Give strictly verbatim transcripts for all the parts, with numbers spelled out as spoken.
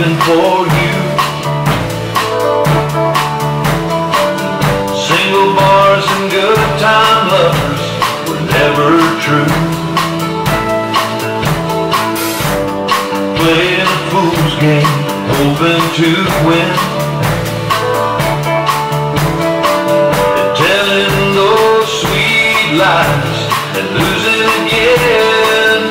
something for you. Single bars and good time lovers were never true. Playing a fool's game, hoping to win, and telling those sweet lies and losing again.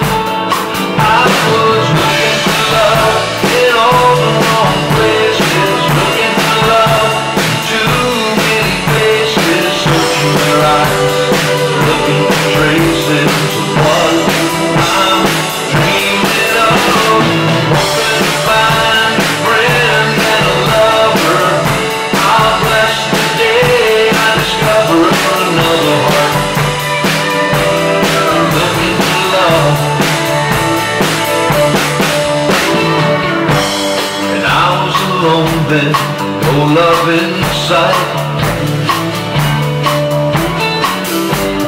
I was looking for love in all the wrong places, looking for love in too many places, searching your eyes, looking for traces of what I'm dreaming of. Hoping to find a friend and a lover. I'll bless the day I discover another heart. Alone then, no love in sight.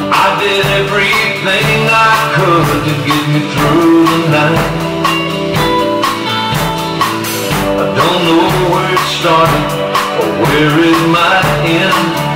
I did everything I could to get me through the night. I don't know where it started or where it might end.